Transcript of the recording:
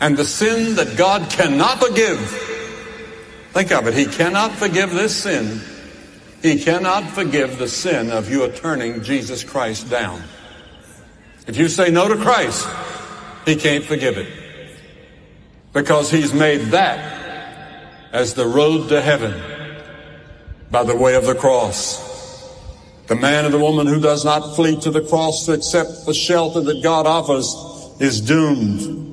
and the sin that God cannot forgive. Think of it. He cannot forgive this sin. He cannot forgive the sin of your turning Jesus Christ down. If you say no to Christ, he can't forgive it, because he's made that as the road to heaven by the way of the cross. The man and the woman who does not flee to the cross to accept the shelter that God offers is doomed.